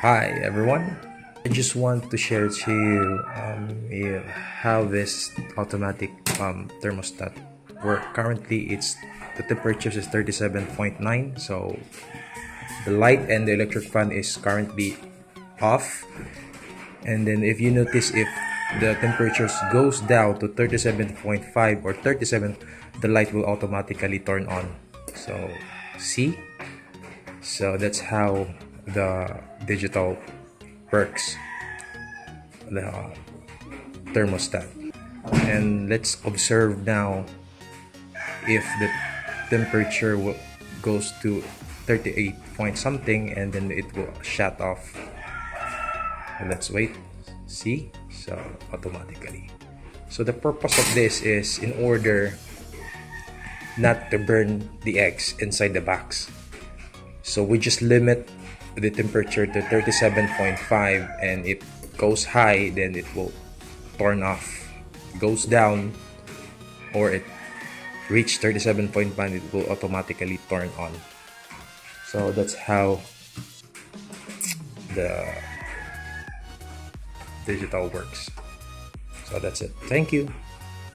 Hi everyone, I just want to share to you how this automatic thermostat works. Currently the temperature is 37.9, so the light and the electric fan is currently off. And then if you notice, if the temperature goes down to 37.5 or 37, the light will automatically turn on. So see, so that's how the digital works, the thermostat. And let's observe now if the temperature goes to 38 point something, and then it will shut off. Let's wait, see, so automatically. So the purpose of this is in order not to burn the eggs inside the box, so we just limit the temperature to 37.5, and it goes high, then it will turn off. Goes down or it reach 37.5, it will automatically turn on. So that's how the digital works. So that's it. Thank you.